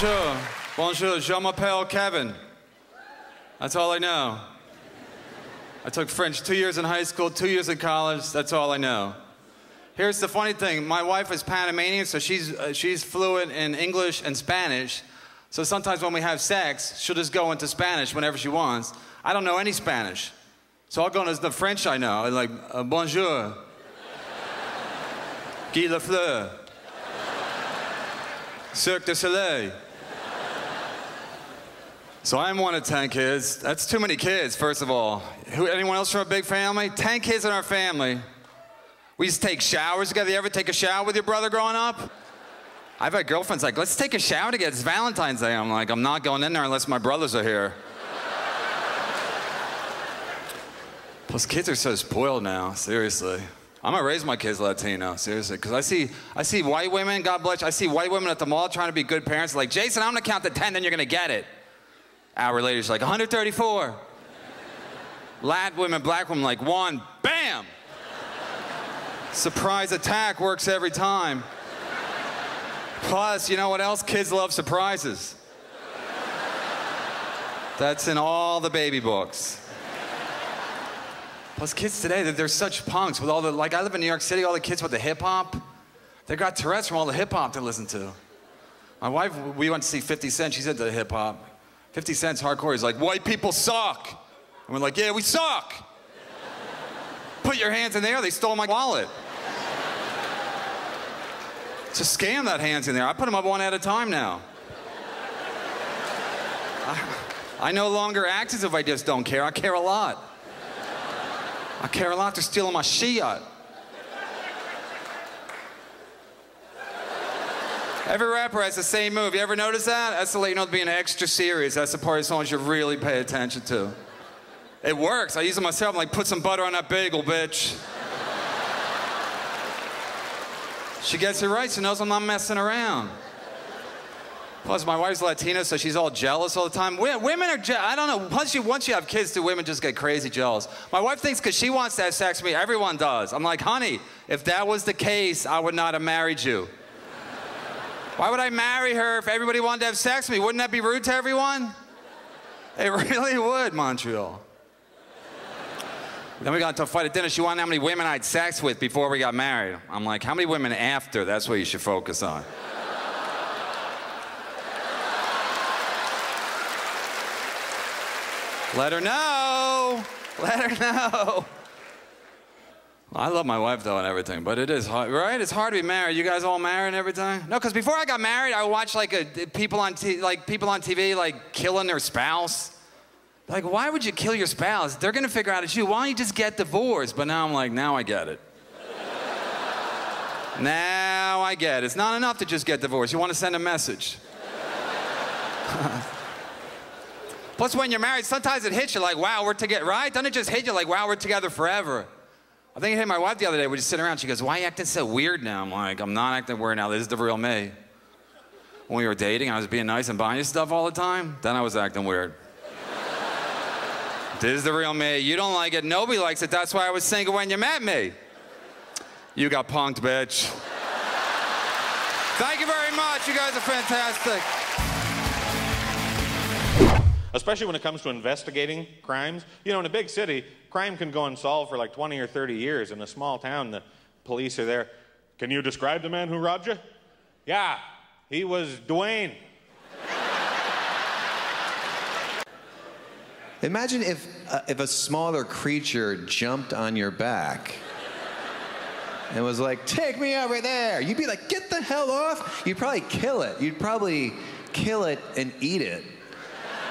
Bonjour, bonjour, je m'appelle Kevin. That's all I know. I took French 2 years in high school, 2 years in college, that's all I know. Here's the funny thing, my wife is Panamanian, so she's fluent in English and Spanish, so sometimes when we have sex, she'll just go into Spanish whenever she wants. I don't know any Spanish, so I'll go into the French I know, and like, bonjour, Guy Lafleur, Cirque du Soleil. So I'm one of 10 kids. That's too many kids, first of all. Anyone else from a big family? 10 kids in our family. We used to take showers together. You ever take a shower with your brother growing up? I've had girlfriends like, let's take a shower together. It's Valentine's Day. I'm like, I'm not going in there unless my brothers are here. Plus, kids are so spoiled now, seriously. I'm gonna raise my kids Latino, seriously, because I see white women, God bless you, I see white women at the mall trying to be good parents, like, Jason, I'm gonna count to 10, then you're gonna get it. Hour later, she's like, 134. Lat women, black women, like, one, bam! Surprise attack works every time. Plus, you know what else? Kids love surprises. That's in all the baby books. Plus kids today, they're such punks with all the, like I live in New York City, all the kids with the hip hop, they got Tourette's from all the hip hop they listen to. My wife, we went to see 50 Cent, she's into the hip hop. 50 Cent's hardcore, he's like, white people suck. And we're like, yeah, we suck. Put your hands in the air, they stole my wallet. It's a scam, that hands in there. I put them up one at a time now. I no longer act as if I just don't care, I care a lot. I care a lot, they're stealing my Shiat. Every rapper has the same move. You ever notice that? That's to let you know they're being extra serious. That's the part of the songs you really pay attention to. It works. I use it myself. I'm like, put some butter on that bagel, bitch. She gets it right. She knows I'm not messing around. Plus, my wife's Latina, so she's all jealous all the time. Women are jealous. I don't know. Once you have kids, do women just get crazy jealous? My wife thinks because she wants to have sex with me, everyone does. I'm like, honey, if that was the case, I would not have married you. Why would I marry her if everybody wanted to have sex with me? Wouldn't that be rude to everyone? It really would, Montreal. Then we got into a fight at dinner. She wanted to know how many women I had sex with before we got married. I'm like, how many women after? That's what you should focus on. Let her know. Let her know. I love my wife, though, and everything, but it is hard, right? It's hard to be married. You guys all married and everything? No, because before I got married, I watched, like, people on TV, like, killing their spouse. Like, why would you kill your spouse? They're going to figure out it's you. Why don't you just get divorced? But now I'm like, now I get it. Now I get it. It's not enough to just get divorced. You want to send a message. Plus, when you're married, sometimes it hits you like, wow, we're together, right? Doesn't it just hit you like, wow, we're together forever? I think it hit my wife the other day. We're just sitting around. She goes, why are you acting so weird now? I'm like, I'm not acting weird now. This is the real me. When we were dating, I was being nice and buying you stuff all the time. Then I was acting weird. This is the real me. You don't like it. Nobody likes it. That's why I was single when you met me. You got punked, bitch. Thank you very much. You guys are fantastic. Especially when it comes to investigating crimes. You know, in a big city, crime can go unsolved for like 20 or 30 years. In a small town, the police are there. Can you describe the man who robbed you? Yeah, he was Dwayne. Imagine if a smaller creature jumped on your back and was like, take me over there. You'd be like, get the hell off. You'd probably kill it and eat it.